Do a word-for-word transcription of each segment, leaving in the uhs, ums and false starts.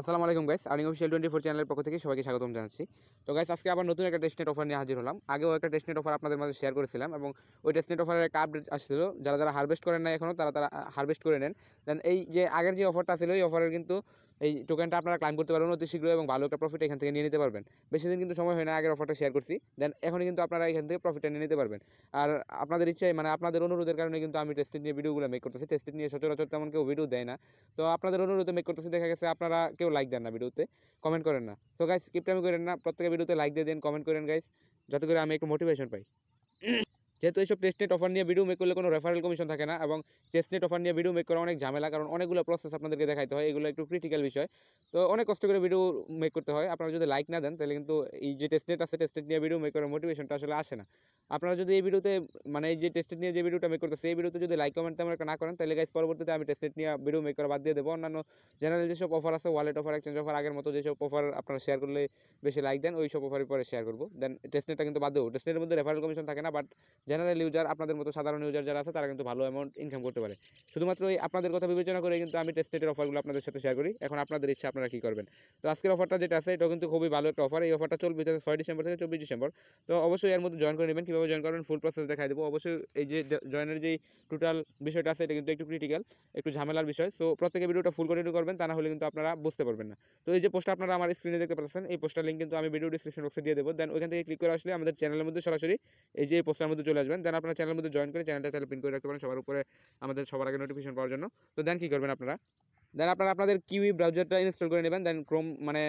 আসসালামু আলাইকুম guys, earning official twenty four চ্যানেলের পক্ষ থেকে সবাইকে স্বাগতম জানাচ্ছি। তো গাইস, আজকে আবার নতুন একটা টেস্টনেট অফার নিয়ে হাজির হলাম। আগেও একটা টেস্টনেট অফার আপনাদের মাঝে শেয়ার করেছিলাম এবং ওই টেস্টনেট অফারের একটা আপডেট আসছিল। যারা যারা হারভেস্ট করেন না এখনো তারা তারা হারভেস্ট করে নেন। দেন এই যে আগের যে অফারটা ছিল ওই অফারের কিন্তু এই টোকেনটা আপনারা ক্লাইম করতে পারবেন অতি শীঘ্রই এবং ভালো একটা প্রফিট এখান থেকে নিয়ে নিতে পারবেন। বেশি দিন কিন্তু সময় হয় না, আগের অফারটা শেয়ার করছি। দেন এখনই কিন্তু আপনারা এখান থেকে প্রফিটটা নিয়ে নিতে পারবেন। আর আপনাদের ইচ্ছায় মানে আপনাদের অনুরোধের কারণে কিন্তু আমি টেস্টনেট নিয়ে ভিডিওগুলো মেক করতেছি। টেস্টনেট নিয়ে সচরাচর তেমন কেউ ভিডিও দেয় না, তো আপনাদের অনুরোধে মেক করতেছি। দেখা গেছে আপনারা কেউ লাইক দেন না, ভিডিওতে কমেন্ট করেন না। সো গাইস, কিপটামি করেন না, প্রত্যেকের ভিডিওতে লাইক দিয়ে দেন, কমেন্ট করেন গাইস, যাতে করে আমি একটু মোটিভেশন পাই। যেহেতু এইসব টেস্টনেট অফার নিয়ে ভিডিও মেক করলে কোনো রেফারেল কমিশন থাকে না এবং টেস্টনেট অফার নিয়ে ভিডিও মেক করা অনেক ঝামেলা, কারণ অনেকগুলো প্রসেস আপনাদেরকে দেখাইতে হয়। এগুলো একটু ক্রিটিক্যাল বিষয়, তো অনেক কষ্ট করে ভিডিও মেক করতে হয়। আপনারা যদি লাইক না দেন তাহলে কিন্তু এই যে টেস্টনেট আছে টেস্টনেট নিয়ে ভিডিও মেক করার মোটিভেশনটা আসলে আসে না। আপনারা যদি এই ভিডিওতে মানে এই যে টেস্টনেট নিয়ে যে ভিডিওটা মেক করতেছে এই ভিডিওতে যদি লাইক কমেন্ট তেমন একটা না করেন তাহলে গাইস পরবর্তীতে আমি টেস্টনেট নিয়ে ভিডিও মেক করা বাদ দিয়ে দেবো। অন্যান্য জেনারেল যেসব অফার আছে, ওয়ালেট অফার, এক্সচেঞ্জ অফার, আগের মতো যেসব অফার আপনারা শেয়ার করলে বেশি লাইক দেন ওই সব অফারের পরে শেয়ার করবো। দেন টেস্টনেটটা কিন্তু বাদ দেবো। টেস্টনেটের মধ্যে রেফারেল কমিশন থাকে না, বাট জেনারেল ইউজার আপনাদের মতো সাধারণ ইউজার যারা আছে তারা কিন্তু ভালো অ্যামাউন্ট ইনকাম করতে পারে। শুধুমাত্র এই আপনাদের কথা বিবেচনা করে কিন্তু আমি টেস্টনেটের অফারগুলো আপনাদের সাথে শেয়ার করি। এখন আপনাদের ইচ্ছা আপনারা কী করবেন। তো আজকের অফারটা যেটা আছে এটা কিন্তু খুবই ভালো একটা অফার। এই অফারটা চলবে ছয় ডিসেম্বর থেকে চব্বিশ ডিসেম্বর। তো অবশ্যই এর মধ্যে জয়েন করে নেবেন। কীভাবে জয়েন করবেন ফুল প্রসেস দেখাই দেবো। অবশ্যই এই যে জয়েনের যে টোটাল বিষয়টা আছে এটা কিন্তু একটু ক্রিটিক্যাল, একটু ঝামেলার বিষয়। তো প্রত্যেকে ভিডিওটা ফুল কন্টিনিউ করবেন, তা না হলে কিন্তু আপনারা বুঝতে পারবেন না। তো এই যে পোস্টটা আপনারা আমার স্ক্রিনে দেখতে পাচ্ছেন এই পোস্টার লিঙ্ক কিন্তু আমি ভিডিও ডিসক্রিপশন বক্সে দিয়ে দেবো। দেন ওইখান থেকে ক্লিক করে আসলে আমাদের চ্যানেলের মধ্যে সরাসরি এই যে পোস্টার মধ্যে চলে আসবেন। দেন আপনার চ্যানেলের মধ্যে জয়েন করে চ্যানেলটা তাহলে পিন করে রাখতে পারেন সবার উপরে, আমাদের সবার আগে নোটিফিকেশন পাওয়ার জন্য। তো দেন কী করবেন আপনারা, দেন আপনারা আপনাদের কিউই ব্রাউজারটা ইনস্টল করে নেবেন। দেন ক্রোম মানে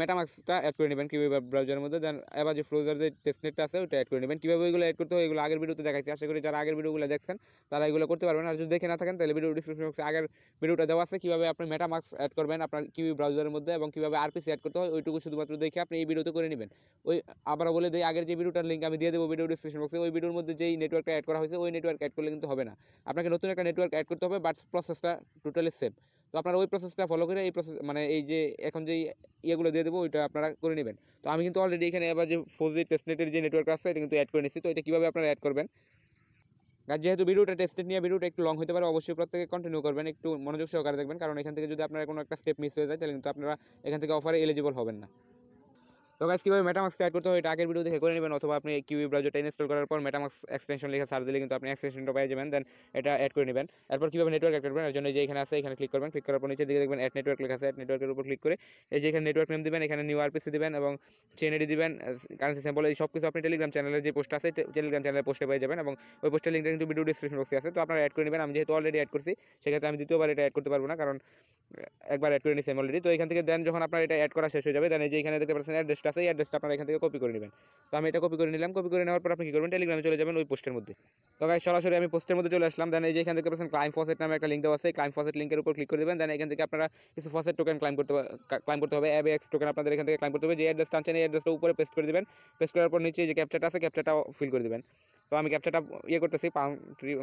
মেটামাক্সটা অ্যাড করে নেবেন কিউই ব্রাউজারের মধ্যে। দেন এবার যে ফ্রোজার যে টেস্টনেটটা আছে ওটা অ্যাড করে নেবেন। কীভাবে এগুলো অ্যাড করতে হয় এগুলো আগের ভিডিওতে দেখাচ্ছি। আশা করি যারা আগের ভিডিওগুলো দেখছেন তারা এগুলো করতে পারবেন। আর যদি দেখে না থাকেন তাহলে ভিডিও ডিসক্রিপশন বক্সে আগের ভিডিওটা দেওয়া আছে কীভাবে আপনি মেটামাক্স অ্যাড করবেন আপনার কিউই ব্রাউজারের মধ্যে এবং কীভাবে আরপিসি অ্যাড করতে হয়, ওইটুকু শুধুমাত্র দেখে আপনি এই ভিডিওতে করে নেবেন। ওই আবার বলে দিই, আগের যে ভিডিওটার লিঙ্ক আমি দিয়ে দেবো ভিডিও ডিসক্রিপশন বক্সে। ওই ভিডিওর মধ্যে যেই নেটওয়ার্কটা অ্যাড করা হয়েছে ওই নেটওয়ার্ক অ্যাড করলে কিন্তু হবে না, আপনাকে নতুন একটা নেটওয়ার্ক অ্যাড করতে হবে। বাট প্রসেসটা টোটালি সেম। তো আপনারা ওই প্রসেসটা ফলো করে এই প্রসেস মানে এই যে এখন যে ইয়েগুলো দিয়ে দেবো ওইটা আপনারা করে নেবেন। তো আমি কিন্তু অলরেডি এখানে এবার যে ফোর জি টেস্টনেটের যে নেটওয়ার্ক আছে এটা কিন্তু অ্যাড করে নিচ্ছি। তো এটা কীভাবে আপনারা অ্যাড করবেন, আর যেহেতু ভিডিওটা টেস্টনেট নিয়ে ভিডিওটা একটু লং হতে পারে, অবশ্যই প্রত্যেকে কন্টিনিউ করবেন, একটু মনোযোগ সহকারে দেখবেন, কারণ এখান থেকে যদি আপনারা কোনো একটা স্টেপ মিস হয়ে যায় তাহলে কিন্তু আপনারা এখান থেকে অফারে এলিজিবল হবেন না। তো গাইস, কীভাবে মেটামাক্স অ্যাড করতে হয় এটা আগের ভিডিও দেখে করে নেবেন, অথবা আপনি কিউই ব্রাউজারটা ইনস্টল করার পর মেটামাক্স এক্সটেনশন লিখে সার্চ দিলে কিন্তু আপনি এক্সটেনশনটা পেয়ে যাবেন। দেন এটা অ্যাড করে নেবেন। এরপর কীভাবে নেটওয়ার্ক অ্যাড করবেন এর জন্য যে এখানে আছে এখানে ক্লিক করবেন। ক্লিক করার পর নিচে দিকে দেখবেন অ্যাড নেটওয়ার্ক লেখা আছে, অ্যাড নেটওয়ার্কের উপর ক্লিক করে এই যে এখানে নেটওয়ার্ক নেম দেবেন, এখানে নিউ আরপিসি দেবেন এবং চেন আইডি দেবেন, কারেন্সি স্যাম্পল, এই সব কিছু আপনি টেলিগ্রাম চ্যানেলের যে পোস্ট আছে টেলিগ্রাম চ্যানেলের পোস্টে পেয়ে যাবেন এবং ওই পোস্টের লিঙ্কটা কিন্তু ভিডিও ডিসক্রিপশন বক্সে আছে। তো আপনারা অ্যাড করে নেবেন। আমি যেহেতু অলরেডি অ্যাড করছি সেক্ষেত্রে আমি দ্বিতীয়বার এটা অ্যাড করতে পারবো না, কারণ একবার অ্যাড করে নিয়েছি আমি অলরেডি। তো এখান থেকে দেন যখন আপনার এটা অ্যাড করা শেষ হয়ে যাবে দেন এই যে এখানে দেখতে পাচ্ছেন অ্যাড্রেসটা আছে, এই অ্যাড্রেসটা আপনারা এখান থেকে কপি করে নেবেন। তো আমি এটা কপি করে নিলাম। কপি করে নেওয়ার পর আপনি কি করবেন, টেলিগ্রামে চলে যাবেন ওই পোস্টের মধ্যে। তো গাইস, সরাসরি আমি পোস্টের মধ্যে চলে আসলাম। দেন এই যে এখান থেকে পাচ্ছেন ক্লাইম ফসেট নামে একটা লিঙ্ক দেওয়া আছে, ক্লাইম ফসেট লিঙ্কের উপর ক্লিক করে দেবেন। দেন এখান থেকে আপনারা কিছু ফসেট টোকেন ক্লাইম করতে ক্লাইম করতে হবে এবিএক্স টোকেন আপনাদের এখান থেকে ক্লাইম করতে হবে। যে অ্যাড্রেস টানছেন এই অ্যাড্রেসটা উপরে পেস্ট করে দেবেন। পেস্ট করার পর নিচে যে ক্যাপচাটা আছে ক্যাপচাটা ফিল করে দেবেন। তো আমি ক্যাপচাটা ইয়ে করতেছি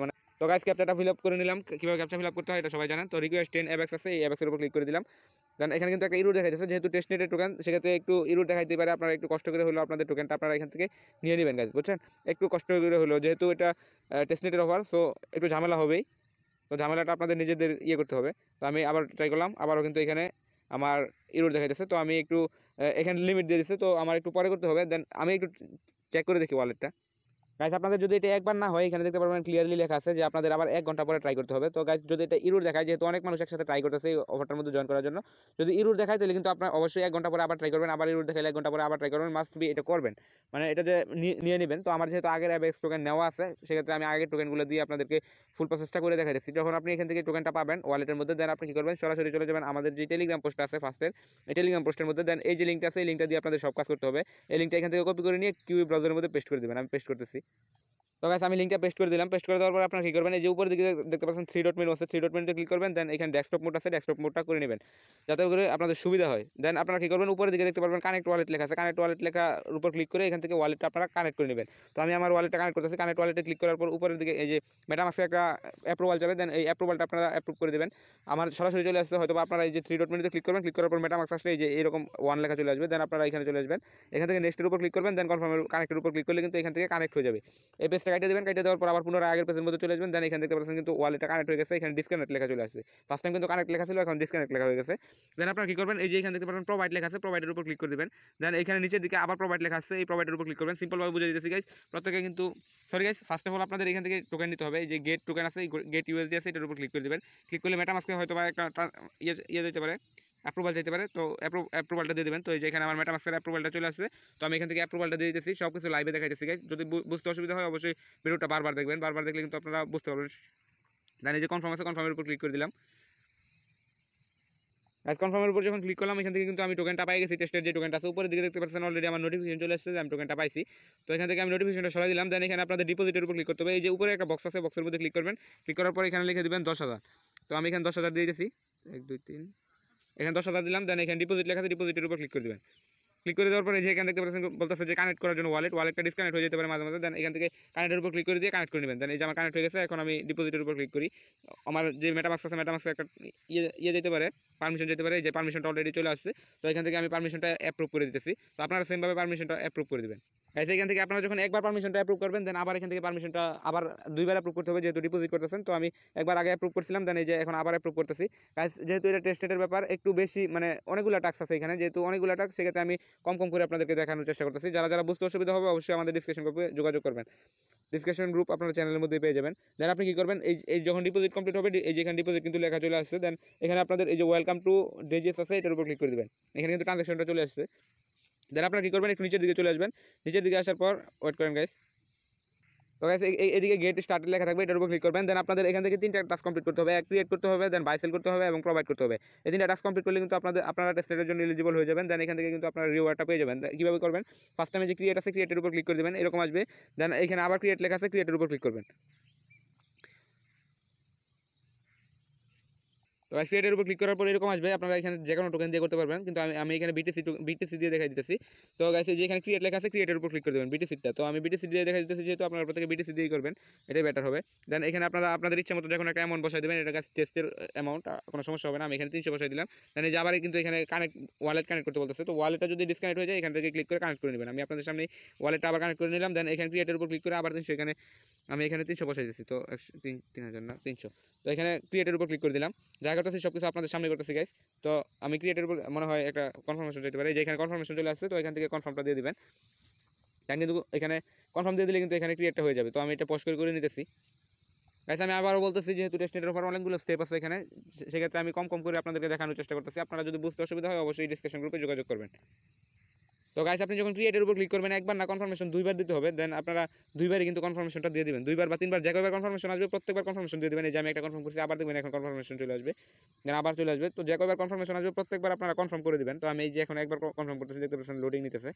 মানে তো গাইস ক্যাপচাটা ফিল আপ করে নিলাম। কীভাবে ক্যাপচা ফিল আপ করতে হয় এটা সবাই জানেন। তো রিকোয়েস্ট টেন এবিএক্স আছে, এই এবিএক্সের উপর ক্লিক করে দিলাম। দেন এখানে কিন্তু একটা ইরোড দেখা যাচ্ছে, যেহেতু টেস্টনেটের টোকেন সেক্ষেত্রে একটু ইরোড দেখাইতে পারে। আপনারা একটু কষ্ট করে হলেও আপনাদের টোকেনটা আপনারা এখান থেকে নিয়ে নেবেন গাইস, বুঝছেন, একটু কষ্ট করে হলেও, যেহেতু এটা টেস্টনেটের অফার সো একটু ঝামেলা হবেই। তো ঝামেলাটা আপনাদের নিজেদের ইয়ে করতে হবে। তো আমি আবার ট্রাই করলাম, আবারও কিন্তু এখানে আমার ইরোড দেখা যাচ্ছে। তো আমি একটু এখানে লিমিট দিয়ে দিচ্ছি, তো আমার একটু পরে করতে হবে। দেন আমি একটু চেক করে দেখি ওয়ালেটটা। গাইস, আপনাদের যদি এটা একবার না হয় এখানে দেখতে পারবেন ক্লিয়ারলি লেখা আছে যে আপনাদের আবার এক ঘন্টা পরে ট্রাই করতে হবে। তো গাইস, যদি এটা ইরোর দেখায়, যেহেতু অনেক মানুষ একসাথে ট্রাই করতেছে এই অফারটার মধ্যে জয়েন করার জন্য, যদি ইরোর দেখায় তাহলে কিন্তু আপনার অবশ্যই এক ঘন্টা পরে আবার ট্রাই করবেন। আবার ইরোর দেখালে এক ঘন্টা পরে আবার ট্রাই করবেন, মাস্ট বি এটা করবেন, মানে এটা যে নিয়ে নেবেন। তো আমার যেহেতু আগের অ্যাবেক্স টোকেন নেওয়া আছে সেক্ষেত্রে আমি আগের টোকেনগুলো দিয়ে আপনাদেরকে ফুল প্রসেসটা করে দেখা দিচ্ছি। যখন আপনি এখান থেকে টোকেনটা পাবেন ওয়ালেটের মধ্যে দেন আপনি কী করবেন, সরাসরি চলে যাবেন আমাদের যে টেলিগ্রাম পোস্ট আছে ফার্স্টের, এই টেলিগ্রাম পোস্টের মধ্যে। দেন এই যে লিঙ্কটা আছে এই লিঙ্কটা দিয়ে আপনাদের সব কাজ করতে হবে। এই লিঙ্কটা এখান থেকে কপি করে নিয়ে কিউই ব্রাউজারের মধ্যে পেস্ট করে দেবেন। আমি পেস্ট করতেছি। তো গাইস, আমি লিঙ্কটা পেস্ট করে দিলাম। পেস্ট করে দেওয়ার পর আপনারা কী করবেন, এই যে উপরে দিকে দেখতে পাচ্ছেন থ্রি ডট মেনু আছে, থ্রি ডট মেনুতে ক্লিক করবেন। দেন এখানে ডেস্কটপ মোড আছে, ডেস্কটপ মোডটা করে নেবেন যাতে করে আপনাদের সুবিধা হয়। দেন আপনারা কী করবেন, উপরে দিকে দেখতে পারবেন কানেক্ট ওয়ালেট লেখা আছে, কানেক্ট ওয়ালেট লেখার উপর ক্লিক করে এখান থেকে ওয়ালেটটা আপনারা কানেক্ট করে নেবেন। তো আমি আমার ওয়ালেটটা কানেক্ট করতেছি। কানেক্ট ওয়ালেটে ক্লিক করার পর উপরের দিকে এই যে মেটামাক্সে একটা অ্যাপ্রুভাল যাবে, দেন এই অ্যাপ্রুভালটা আপনারা অ্যাপ্রুভ করে দেবেন। আমার সরাসরি চলে আসছে, হয়তো আপনারা এই যে থ্রি ডট মেনুতে ক্লিক করবেন। ক্লিক করার পর মেটামাক্স আসলে এই যে এরকম ওয়ান লেখা চলে আসবে। দেন আপনারা এখানে চলে আসবেন, এখান থেকে নেক্সটের উপর ক্লিক করবেন। দেন কনফার্মের কানেক্টের উপর ক্লিক করলে কিন্তু এখান থেকে কানেক্ট হয়ে যাবে। এই পেজটা কাটিয়ে দেবেন, কাটিয়ে দেওয়ার পর আবার পুনরায় আগের পেজের মধ্যে চলে আসবেন। দেন এখানে দেখতে পাচ্ছেন কিন্তু ওয়ালেটটা কানেক্ট হয়ে গেছে, এখানে ডিসকানেক্ট লেখা চলে আসছে। ফার্স্ট টাইম কিন্তু কানেক্ট লেখা ছিল, এখন ডিসকানেক্ট লেখা হয়ে গেছে। দেন আপনারা কি করবেন, এই যে এখানে দেখতে পাচ্ছেন প্রোভাইড লেখা আছে, প্রোভাইডের উপর ক্লিক করে দেবেন। দেন এখানে নিচের দিকে আবার প্রোভাইড লেখা আছে, এই প্রোভাইডের উপর ক্লিক করবেন। সিম্পলভাবে বুঝিয়ে দিতেছি গাইস, প্রত্যেকে কিন্তু sorry guys first of all আপনাদের এখান থেকে টোকেন নিতে হবে। এই যে গেট টোকেন আছে, গেট ইউএসডি আছে, এটার উপর ক্লিক করে দেবেন। ক্লিক করলে মেটামাস্কে হয়তো বা একটা ইয়ে যেতে পারে, অ্যাপ্রুভাল যেতে পারে, তো অ্যাপ্রুভালটা দিয়ে দেবেন। তো এই যে এখানে আমার মেটামাস্কের অ্যাপ্রুভালটা চলে আসছে, তো আমি এখান থেকে অ্যাপ্রুভালটা দিয়ে দিতেছি। সব কিছু লাইভে দেখাইতেছি গাইস, যদি বুঝতে অসুবিধা হয় অবশ্যই ভিডিওটা বারবার দেখবেন, বারবার দেখলে কিন্তু আপনারা বুঝতে পারবেন। জানি যে কনফার্ম আছে, কনফার্মের উপর ক্লিক করে দিলাম। আজ কনফার্মের উপর যখন ক্লিক করলাম, এখান থেকে কিন্তু আমি টোকেনটা পাই গেছি, টেস্টের যে টোকেনটা আছে। উপরে দিকে দেখতে পাচ্ছেন অলরেডি আমার নোটিফিকেশন চলে আসছে যে আমি টোকেনটা পাইছি। তো এখান থেকে আমি নোটিফিকেশনটা সরাই দিলাম। দেন এখানে আপনাদের ডিপোজিটের উপর ক্লিক করতে হবে। এই যে উপরে একটা বক্স আছে, বক্সের মধ্যে ক্লিক করবেন। ক্লিক করার পর এখানে লিখে দেবেন দশ হাজার। তো আমি এখানে দশ হাজার দিয়ে দিয়েছি, এক দুই তিন, এখানে দশ হাজার দিলাম। দেন এখানে ডিপোজিট লেখা আছে, ডিপোজিটের উপর ক্লিক করে দেবেন। ক্লিক করে দেওয়ার পরে যে এখান থেকে বলতেছে যে কানেক্ট করার জন্য ওয়ালেট, ওয়ালেটটা ডিসকানেক্ট হয়ে যেতে পারে মাঝে মাঝে। দেন এখান থেকে কানেক্টের উপর ক্লিক করে দিয়ে কানেক্ট করে নেবেন। দেন এই যে আমার কানেক্ট হয়ে গেছে, এখন আমি ডিপোজিটের উপর ক্লিক করি। আমার যে মেটামাস্ক আছে, মেটামাস্ক একটা ইয়ে ইয়ে যেতে পারে, পারমিশন যেতে পারে। যে পারমিশনটা অলরেডি চলে আসছে, তো এখান থেকে আমি পারমিশনটা অ্যাপ্রুভ করে দিতেছি। তো আপনারা সেমভাবে পারমিশনটা অ্যাপ্রুভ করে দেবেন। গাইস এখান থেকে আপনারা যখন একবার পারমিশনটা অ্যাপ্রুভ করবেন, দেন আবার এখান থেকে পারমিশনটা আবার দুইবার অ্যাপ্রুভ করতে হবে, যেহেতু ডিপোজিট করতেছেন। তো আমি একবার আগে অ্যাপ্রুভ করছিলাম, দেন এই যে এখন আবার অ্যাপ্রুভ করতেছি। গাইস যেহেতু এটা টেস্টেডের ব্যাপার, একটু বেশি মানে অনেকগুলো টাক্স আছে এখানে, যেহেতু অনেকগুলো টাক্স সেক্ষেত্রে আমি কম কম করে আপনাদেরকে দেখানোর চেষ্টা করতেছি। যারা যারা বুঝতে অসুবিধা হবে অবশ্যই আমাদের ডিসকাশন গ্রুপে যোগাযোগ করবেন, ডিসকাশন গ্রুপ আপনারা চ্যানেলের মধ্যেই পেয়ে যাবেন। দেন আপনি কী করবেন, এই যখন ডিপোজিট কমপ্লিট হবে, এই যেখানে ডিপোজিট কিন্তু লেখা চলে আসছে। দেন এখানে আপনাদের এই যে ওয়েলকাম টু ডেজিএস আছে, এটার উপর ক্লিক করে দেবেন। এখানে কিন্তু ট্রানজ্যাকশনটা চলে আসছে। দেন আপনারা কী করবেন, একটু নিচের দিকে চলে আসবেন। নিচের দিকে আসার পর ওয়েট করেন গাইস। তো গাইস এইদিকে গেট স্টার্টের লেখা থাকবে, এটার উপর ক্লিক করবেন। দেন আপনাদের এখান থেকে তিনটা টাস্ক কমপ্লিট করতে হবে, এক ক্রিয়েট করতে হবে, দেন বাইসেল করতে হবে এবং প্রোভাইড করতে হবে। এই তিনটা টাস্ক কমপ্লিট করলে কিন্তু আপনাদের আপনারা টেস্টের জন্য এলিজিবল হয়ে যাবেন। দেন এখান থেকে কিন্তু আপনারা রিওয়ার্ডটা পেয়ে যাবেন। কীভাবে করবেন, ফার্স্ট টাইমে যে ক্রিয়েট আছে, ক্রিয়েটের উপর ক্লিক করে দেবেন, এরকম আসবে। দেন এখানে আবার ক্রিয়েট লেখা আছে, ক্রিয়েটের উপর ক্লিক করবেন। তো গাইস ক্রিয়েটের উপর ক্লিক করার পর এরকম আসবে, আপনারা এখানে যে কোনো টোকেন দিয়ে করতে পারবেন, কিন্তু আমি আমি এখানে বিটিসি বিটিসি দিয়ে দেখাই দিতেছি। তো গাইস এই যে এখানে ক্রিয়েট লেখা আছে, ক্রিয়েটের উপর ক্লিক করে দেবেন বিটিসিটা। তো আমি বিটিসি দিয়ে দেখাই দিতেছি, যেহেতু আপনারা প্রত্যেকে বিটিসি দিয়ে করবেন, এটাই বেটার হবে। দেন এখানে আপনারা আপনাদের ইচ্ছা মতো যখন একটা অ্যামাউন্ট বসাই দেবেন, এটা গাইস টেস্টের অ্যামাউন্ট, কোনো সমস্যা হবে না। আমি এখানে তিনশো বসাই দিলাম। দেন এই যে আবার কিন্তু এখানে কানেক্ট ওয়ালেট কানেক্ট করতে বলতেছে। তো ওয়ালেটটা যদি ডিসকানেক্ট হয়ে যায়, এখান থেকে ক্লিক করে কানেক্ট করে নেবেন। আমি আপনাদের সামনে ওয়ালেটটা আবার কানেক্ট করে নিলাম। দেন এখানে ক্রিয়েটের উপর ক্লিক করে আবার তিনশো, এখানে আমি এখানে তিনশো বসাই দিচ্ছি। তো তিন তিন হাজার না তিনশো। তো এখানে ক্রিয়েটের উপর ক্লিক করে দিলাম, যা করতেছি সব কিছু আপনাদের সামনে করতেছি গাইস। তো আমি ক্রিয়েটের উপর মনে হয় একটা কনফার্মেশন যেতে পারে, যে এখানে কনফার্মেশন চলে আসছে। তো এখান থেকে কনফার্মটা দিয়ে দিবেন। তাই কিন্তু এখানে কনফার্ম দিয়ে দিলে কিন্তু এখানে ক্রিয়েটটা হয়ে যাবে। তো আমি এটা পজ করে করে নিতেছি গাইস। আমি আবারও বলতেছি, যেহেতু টেস্টের উপর অনেকগুলো স্টেপ আছে এখানে, সেক্ষেত্রে আমি কম কম করে আপনাদেরকে দেখানোর চেষ্টা করতেছি। আপনারা যদি বুঝতে অসুবিধা হয় অবশ্যই ডিসকাশন গ্রুপে যোগাযোগ করবেন। তো গাইস আপনি যখন ক্রিয়েটের উপর ক্লিক করবেন, একবার না কনফার্মেশন দুইবার দিতে হবে। দেন আপনারা দুইবারই কিন্তু কনফার্মেশনটা দিয়ে দিবেন, দুইবার বা তিনবার, যে কয়বার কনফার্মেশন আসবে প্রত্যেকবার কনফার্মেশন দিয়ে দিবেন। এই যে আমি একটা কনফার্ম করছি, আবার দেখবেন এখন কনফার্মেশন চলে আসবে, দেন আবার চলে আসবে। তো যে কয়বার কনফার্মেশন আসবে প্রত্যেকবার আপনারা কনফার্ম করে দিবেন। তো আমি এই যে এখন একবার কনফার্ম করতেছি, দেখতে পাচ্ছেন লোডিং নিতেছে,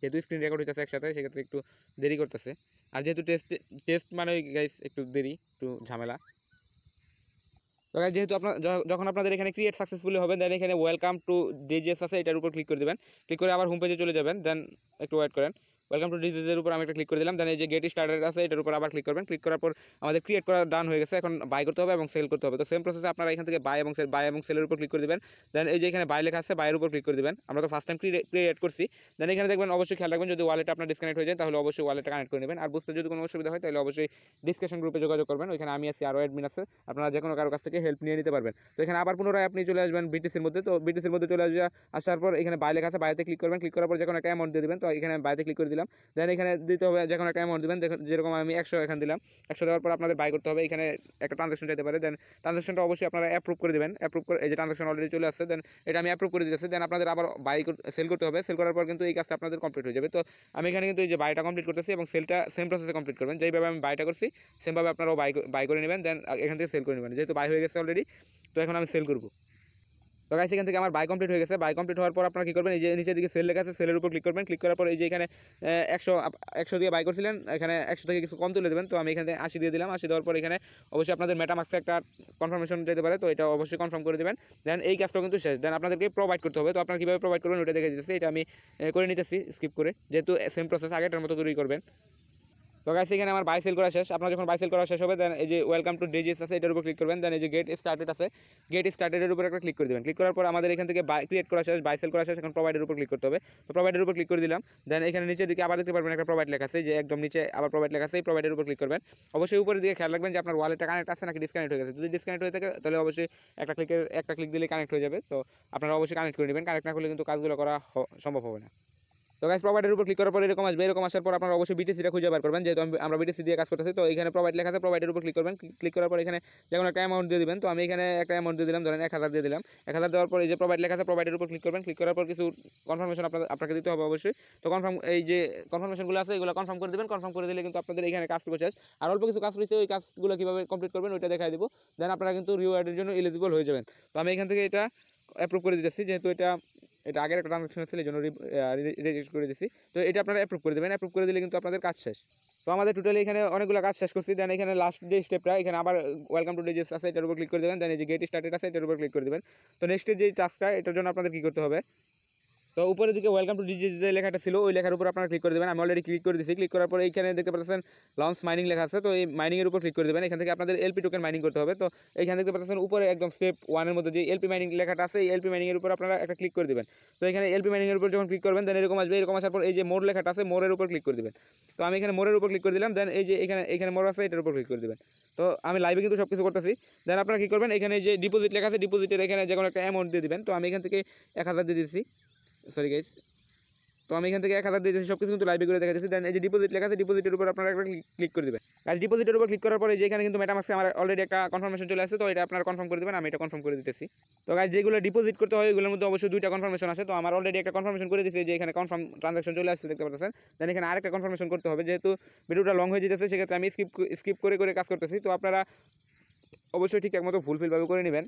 যেহেতু স্ক্রিন রেকর্ড হইতেছে একসাথে, সেক্ষেত্রে একটু দেরি করতেছে। আর যেহেতু টেস্ট টেস্ট মানে গাইস একটু দেরি, একটু ঝামেলা। তো গাইস যেহেতু আপনার যখন আপনাদের এখানে ক্রিয়েট সাকসেসফুলি হবে, দেন এখানে ওয়েলকাম টু ডেজিএস আছে, এটার উপর ক্লিক করে দেবেন। ক্লিক করে আবার হোম পেজে চলে যাবেন। দেন একটু ওয়েট করেন, ওয়েলকাম টু ডেজিএসের উপর আমি একটা ক্লিক করে দিলাম। দেন এই যে গেট স্টার্টার আছে, এটার উপর আবার ক্লিক করবেন। ক্লিক করার পর আমাদের ক্রিয়েট করা ডান হয়ে গেছে, এখন বাই করতে হবে এবং সেল করতে হবে। তো সেম প্রসেসে আপনারা এখান থেকে বাই এবং সেল বাই এবং সেলের উপর ক্লিক করে দেবেন। দেন এই যে এখানে বাই লেখা আছে, বাইয়ের উপর ক্লিক করে দেবেন। আমরা তো ফার্স্ট টাইম ক্রিয়েট করছি। দেন এখানে দেখবেন অবশ্যই খেয়াল রাখবেন, যদি ওয়ালেট আপনার ডিসকানেক্ট হয়ে যায় তাহলে অবশ্যই ওয়ালেটটা কানেক্ট করে নেবেন। আর বুঝতে যদি কোনো অসুবিধা হয় তাহলে অবশ্যই ডিসকাশন গ্রুপে যোগাযোগ করবেন, ওইখানে আমি আছি, আরও অ্যাডমিন আছে, আপনারা যে কোনো কারো কাছ থেকে হেল্প নিয়ে নিতে পারবেন। তো এখানে আবার পুনরায় আপনি চলে আসবেন বিটিসির মধ্যে। তো বিটিসির মধ্যে চলে আসবে, আসার পর এখানে বাই লেখা আছে, বাইতে ক্লিক করবেন। ক্লিক করার পর যে কোনো একটা অ্যামাউন্ট দিয়ে দেবেন। তো এখানে আমি বাইতে ক্লিক করে দিলাম। দেন এখানে দিতে হবে যে কোনো একটা অ্যামাউন্ট দেবেন, যেরকম আমি একশো এখানে দিলাম। একশো দেওয়ার পর আপনাদের বাই করতে হবে, এখানে একটা ট্রানজ্যাকশন যেতে পারে। দেন ট্রানজ্যাকশনটা অবশ্যই আপনারা অ্যাপ্রুভ করে দেবেন, অ্যাপ্রুভ করে এই যে ট্রানজ্যাকশন অলরেডি চলে আসছে। দেন এটা আমি অ্যাপ্রুভ করে দিতেছি। দেন আপনাদের আবার বাই সেল করতে হবে, সেল করার পর কিন্তু এই কাজটা আপনাদের কমপ্লিট হয়ে যাবে। তো আমি এখানে কিন্তু এই যে বাইটা কমপ্লিট করতেছি এবং সেলটা সেম প্রসেসে কমপ্লিট করবেন, যেইভাবে আমি বাইটা করছি সেমভাবে আপনারাও বাই বাই করে নেবেন। দেন এখান থেকে সেল করে নেবেন, যেহেতু বাই হয়ে গেছে অলরেডি, তো এখন আমি সেল করবো। তো গাইস এখান থেকে আমার বাই কমপ্লিট হয়ে গেছে। বাই কমপ্লিট হওয়ার পর আপনারা কি করবেন, এই যে নিচের দিকে সেল লেখা আছে, সেলের উপর ক্লিক করবেন। ক্লিক করার পর এই যে এখানে একশো একশো দিয়ে বাই করছিলেন, এখানে একশো থেকে কিছু কম তুলে দেবেন। তো আমি এখান থেকে আশি দিয়ে দিলাম। আশি দেওয়ার পর এখানে অবশ্যই আপনাদের মেটামাস্কে একটা কনফার্মেশন যেতে পারে, তো এটা অবশ্যই কনফার্ম করে দেবেন। দেন এই কাজটাও কিন্তু শেষ। দেন আপনাদেরকে প্রোভাইড করতে হবে। তো আপনারা কীভাবে প্রোভাইড করবেন ওটা দেখে দিতেছি, এটা আমি করে নিতেছি স্কিপ করে, যেহেতু সেম প্রসেস আগেটার মতো তৈরি করবেন। তো গাইস এখানে আমার বাই সেল করা শেষ। আপনারা যখন বাই সেল করা শেষ হবে দেন এই যে ওয়েলকাম টু ডিজিস আছে এটার উপর ক্লিক করবেন, দেন এই যে গেট স্টার্টেড আছে গেট স্টার্টেডের উপর একটা ক্লিক করে দিবেন। ক্লিক করার পর আমাদের এখান থেকে বাই ক্রিয়েট করা শেষ, বাই সেল করা শেষ, এখন প্রোভাইডের উপর ক্লিক করতে হবে। তো প্রোভাইডের উপর ক্লিক করে দিলাম, দেন এখানে নিচের দিকে আবার দেখতে পারবেন একটা প্রোভাইড লেখা আছে, যে একদম নিচে আবার প্রোভাইড লেখা আছে, এই প্রোভাইডের উপর ক্লিক করবেন। অবশ্যই উপরের দিকে খেয়াল রাখবেন যে আপনার ওয়ালেটটা কানেক্ট আছে নাকি ডিসকানেক্ট হয়ে গেছে। যদি ডিসকানেক্ট হয়ে থাকে তাহলে অবশ্যই একটা ক্লিকের একটা ক্লিক দিলে কানেক্ট হয়ে যাবে। তো আপনারা অবশ্যই কানেক্ট করে নেবেন, কানেক্ট না করলে কিন্তু কাজগুলো করা সম্ভব হবে না। তো গাইস প্রোভাইডের উপর ক্লিক করার পর এরকম আসবে, এরকম আসার পর আপনারা অবশ্যই বিটিসিটা খুঁজে বার করবেন, যেহেতু আমরা বিটিসি দিয়ে কাজ করতেছি। তো এখানে প্রোভাইড লেখা আছে, প্রোভাইডের উপর ক্লিক করবেন। ক্লিক করার পর এখানে যেমন একটা অ্যামাউন্ট দিয়ে দিবেন। তো আমি এখানে একটা অ্যামাউন্ট দিয়ে দিলাম, ধরেন এক হাজার দিয়ে দিলাম। এক হাজার দেওয়ার পর এই যে প্রোভাইড লেখা আছে, প্রোভাইডের উপর ক্লিক করবেন। ক্লিক করার পর কিছু কনফার্মেশন আপনার আপনাকে দিতে হবে অবশ্যই। তো কনফার্ম এই যে কনফার্মেশনগুলো আছে এগুলো কনফার্ম করে দেবেন। কনফার্ম করে দিলে কিন্তু আপনাদের এখানে কাজটুকু শেষ। আর অল্প কিছু কাজ রয়েছে, ওই কাজগুলো কীভাবে কমপ্লিট করবেন ওইটা দেখাই দেবো, দেন আপনারা কিন্তু রিওয়ার্ডের জন্য এলিজিবল হয়ে যাবেন। তো আমি এখান থেকে এটা অ্যাপ্রুভ করে দিতেছি, যেহেতু এটা এটা আগের একটা ট্রানজাকশন ছিল এই জন্য রিজেক্ট করে দিচ্ছি। তো এটা আপনারা অ্যাপ্রুভ করে দেবেন, অ্যাপ্রুভ করে দিলে কিন্তু আপনাদের কাজ শেষ। তো আমাদের টোটালি এখানে অনেকগুলো কাজ শেষ করছি। দেন এখানে লাস্ট যে স্টেপটা এখানে আবার ওয়েলকাম টু ডিজিস আছে এটার উপর ক্লিক করে দেবেন, দেন এই যে গেট স্টার্টেড আছে এটার উপর ক্লিক করে দেবেন। তো নেক্সটের যে টাস্কটা এটার জন্য আপনাদের কী করতে হবে, তো উপরের দিকে ওয়েলকাম টু ডিজিস যে লেখাটা ছিল ওই লেখার উপর আপনারা ক্লিক করে দেবেন। আমি অলরেডি ক্লিক করে দিয়েছি। ক্লিক করার পর এইখানে দেখতে পাচ্ছেন লঞ্চ মাইনিং লেখা আছে, তো এই মাইনিংয়ের উপর ক্লিক করে দেবেন। এখান থেকে আপনাদের এলপি টোকেন মাইনিং করতে হবে। তো এইখানে দেখতে পাচ্ছেন উপরে একদম স্টেপ ওয়ানের মধ্যে যে এলপি মাইনিং লেখাটা আছে, এই এলপি মাইনিংয়ের উপর আপনারা একটা ক্লিক করে দেবেন। তো এখানে এলপি মাইনিংয়ের উপর যখন ক্লিক করবেন দেন এরকম আসবে। এরকম আসার পর এই যে মোর লেখাটা আছে মোরের উপর ক্লিক করে দেবেন। তো আমি এখানে মোরের উপর ক্লিক করে দিলাম, দেন এই যে এখানে এখানে মোর আছে এটার উপর ক্লিক করে দেবেন। তো আমি লাইভে কিন্তু সব কিছু করতেছি। দেন আপনারা কী করবেন, এখানে যে ডিপোজিট লেখা আছে ডিপোজিটের এখানে যে কোনো একটা অ্যামাউন্ট দিয়ে দেবেন। তো আমি এখান থেকে এক হাজার দিয়ে দিচ্ছি, সরি গাইস। তো আমি এখান থেকে এক হাজার দিয়েছি, সব কিছু কিন্তু লাইভে করে দেখা যাচ্ছে। দেন এই যে ডিপোজিট লেখা আছে ডিপোজিটের উপর আপনারা একটা ক্লিক করে দেবেন। গাইস ডিপোজিটের উপর ক্লিক করার পরে যে এখানে কিন্তু মেটামাক্সে আমার অলরেডি একটা কনফার্মেশন চলে আসছে, তো এটা আপনারা কনফার্ম করে দেবেন। আমি এটা কনফার্ম করে দিতেছি। তো গাইস যেগুলো ডিপোজিট করতে হয় এগুলোর মধ্যে অবশ্যই দুইটা কনফার্মেশন আছে। তো আমার অলরেডি একটা কনফার্মেশন করে দিয়েছি, যে এখানে কনফার্ম ট্রানজাকশন চলে আসছে দেখতে পাচ্ছেন। দেন এখানে আরেকটা কনফার্মেশন করতে হবে, যেহেতু ভিডিওটা লং হয়ে যেতেছে সেক্ষেত্রে আমি স্কিপ স্কিপ করে করে কাজ করতেছি। তো আপনারা অবশ্যই ঠিকঠাক মতো ফুলফিলভাবে করে নেবেন।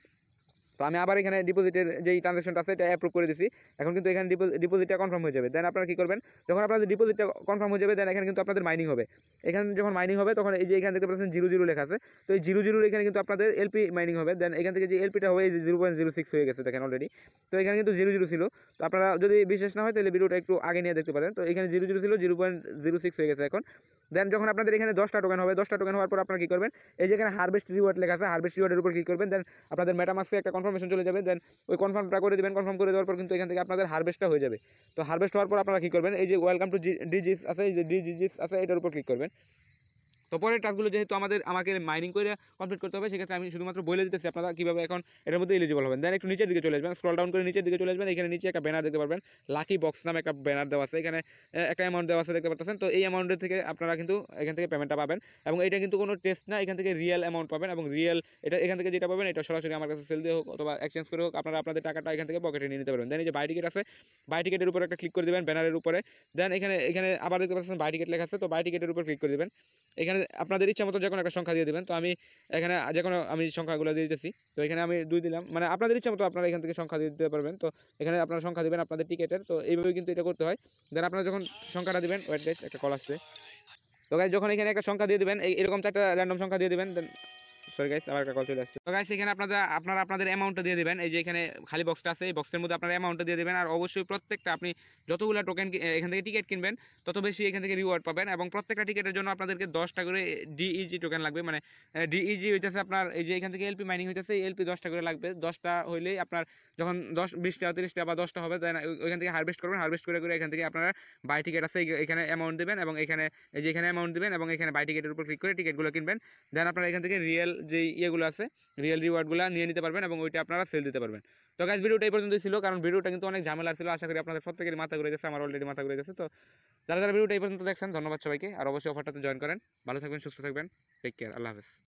তো আমি আবার এখানে ডিপোজিটের যেই ট্রানজাকশনটা আছে এটা অ্যাপ্রুভ করে দিচ্ছি। এখন কিন্তু এখানে ডিপোজিটটা কনফার্ম হয়ে যাবে। দেন আপনারা কী করবেন, যখন আপনাদের ডিপোজিটটা কনফার্ম হয়ে যাবে দেন এখানে কিন্তু আপনাদের মাইনিং হবে। এখানে যখন মাইনিং হবে তখন এই যে এখান থেকে পাচ্ছেন জিরো জিরো লেখা আছে, তো এই জিরো জিরোর এখানে কিন্তু আপনাদের এলপি মাইনিং হবে। দেন এখান থেকে যে এলপিটা হবে এই যে জিরো পয়েন্ট জিরো সিক্স হয়ে গেছে দেখেন অলরেডি। তো এখানে কিন্তু জিরো জিরো ছিল। তো আপনারা যদি বিশেষ না হয় তাহলে ভিডিওটা একটু আগে নিয়ে দেখতে পারেন। তো এখানে জিরো জিরো ছিল, জিরো পয়েন্ট জিরো সিক্স হয়ে গেছে এখন। দেন যখন আপনাদের এখানে দশটা টোকেন হবে, দশটা টোকেন হওয়ার পর আপনারা কী করবেন, এই যে এখানে হারভেস্ট রিওয়ার্ড লেখা আছে হারভেস্ট রিওয়ার্ডের উপর ক্লিক করবেন। দেন আপনাদের মেটামাক্সে একটা কনফার্মেশন চলে যাবে। দেন ওই কনফার্মটা করে দেবেন। কনফার্ম করে দেওয়ার পর কিন্তু এখান থেকে আপনাদের হারভেস্টটা হয়ে যাবে। তো হারভেস্ট হওয়ার পর আপনারা কী করবেন, এই যে ওয়েলকাম টু ডিজিস আছে এই যে ডিজিস আছে এটার উপর ক্লিক করবেন। তো পরের টাস্কগুলো যেহেতু আমাদের আমাকে মাইনিং করে কমপ্লিট করতে হবে সেক্ষেত্রে আমি শুধুমাত্র বলে দিতেছি আপনারা কীভাবে এখন এটার মধ্যে এলিজিবল হবেন। দেন একটু নিচের দিকে চলে আসবেন, স্ক্রল ডাউন করে নিচের দিকে চলে আসবেন। এখানে নিচে একটা ব্যানার দেখতে পারবেন, লাকি বক্স নামে একটা ব্যানার দেওয়া আছে, এখানে একটা অ্যামাউন্ট দেওয়া আছে দেখতে পাচ্ছেন। তো এই অ্যামাউন্টের থেকে আপনারা কিন্তু এখান থেকে পেমেন্টটা পাবেন, এবং এটা কিন্তু কোনো টেস্ট না, এখান থেকে রিয়েল অ্যামাউন্ট পাবেন। এবং রিয়েল এটা এখান থেকে যেটা পাবেন এটা সরাসরি আমার কাছে সেল দিয়ে হোক অথবা এক্সচেঞ্জ করে হোক আপনারা আপনাদের টাকাটা এখান থেকে পকেটে নিয়ে নিতে পারবেন। দেন এই যে বাই টিকেট আছে, বাই টিকেটের উপর একটা ক্লিক করে দেবেন ব্যানারের উপরে। দেন এখানে এখানে আবার দেখতে পাচ্ছেন বাই টিকেট লেখা আছে, তো বাই টিকেটের উপর ক্লিক করে দেবেন। এখানে আপনাদের ইচ্ছা মতো যে কোনো একটা সংখ্যা দিয়ে দেবেন। তো আমি এখানে যে কোনো আমি সংখ্যাগুলো দিয়ে দিতেছি। তো এখানে আমি দুই দিলাম, মানে আপনাদের ইচ্ছা মতো আপনারা এখান থেকে সংখ্যা দিয়ে দিতে পারবেন। তো এখানে আপনারা সংখ্যা দেবেন আপনাদের টিকেটের। তো এইভাবে কিন্তু এটা করতে হয়। দেন আপনারা যখন সংখ্যাটা দেবেন, ওয়েট গাইস একটা কল আসছে। তো গাইস যখন এখানে একটা সংখ্যা দিয়ে দেবেন, এরকম চারটা র্যান্ডম সংখ্যা দিয়ে দেবেন। দেন সরি গাইস আবার একটা কল চলে আসছে। তো গাইস এখানে আপনারা আপনারা আপনাদের অ্যামাউন্টটা দিয়ে দেবেন। এই যে এখানে খালি বক্সটা আছে, এই বক্সের মধ্যে আপনারা অ্যামাউন্টটা দিয়ে দেবেন। আর অবশ্যই প্রত্যেকটা আপনি যতগুলো টোকেন এখান থেকে টিকিট কিনবেন তত বেশি এখান থেকে রিওয়ার্ড পাবেন। এবং প্রত্যেকটা টিকিটের জন্য আপনাদেরকে দশটা করে ডিইজি টোকেন লাগবে, মানে ডিইজি হইতেছে আপনার এই যে এখান থেকে এলপি মাইনিং হইতেছে, এলপি দশটা করে লাগবে। দশটা হইলেই আপনার যখন দশ বিশটা তিরিশটা বা দশটা হবে তাই ওইখান থেকে হারভেস্ট করবেন। হারভেস্ট করে করে এখান থেকে আপনারা বাই টিকিট আছে এখানে অ্যামাউন্ট দেবেন, এবং এখানে এই যে এখানে অ্যামাউন্ট দেবেন, এবং এখানে বাই টিকিটের উপর ক্লিক করে টিকিটগুলো কিনবেন। দেন আপনারা এখান থেকে রিয়েল যে ইয়েগুলো আছে রিয়েল রিওয়ার্ডগুলো নিয়ে নিতে পারবেন এবং ওইটা আপনারা সেল দিতে পারবেন। তো গাইস ভিডিওটা এই পর্যন্তই ছিল, কারণ ভিডিওটা কিন্তু অনেক ঝামেলা ছিল। আশা করি আপনাদের প্রত্যেকের মাথা ঘুরে গেছে, আমার অলরেডি মাথা ঘুরে গেছে। তো যারা যারা ভিডিওটা এই পর্যন্ত দেখছেন ধন্যবাদ সবাইকে, আর অবশ্যই অফারটাতে জয়েন করেন। ভালো থাকবেন, সুস্থ থাকবেন, টেক কেয়ার, আল্লাহ হাফেজ।